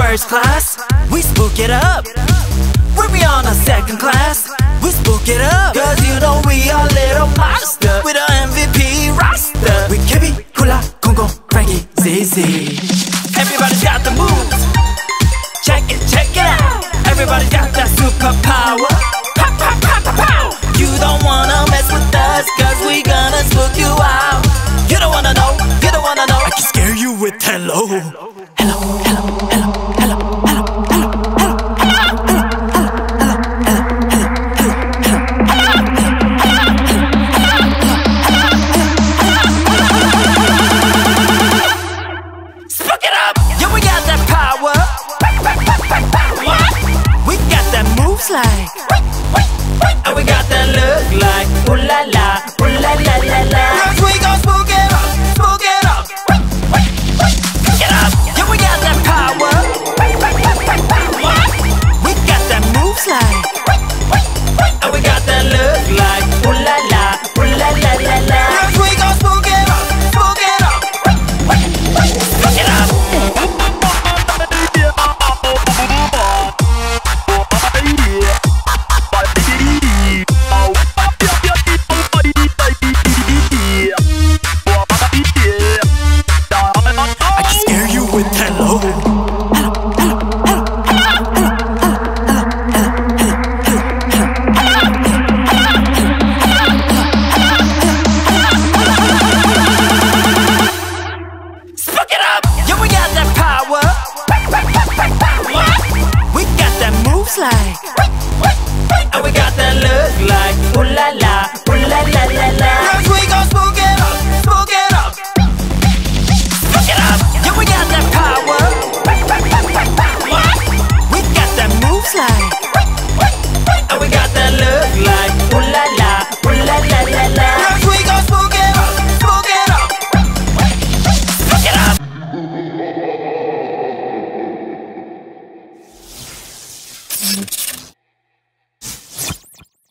First class, we spook it up. When we on our second class, we spook it up. Cause you know we are little monster with our MVP roster. We Kibby, Cula, Congo, Frankie, Zizi. Everybody's got the moves. Check it out. Everybody's got that superpower. Pow, pow, pow, pow, pow. You don't wanna mess with us, cause we gonna spook you out. You don't wanna know, you don't wanna know. I can scare you with hello. Hello, hello, hello. Like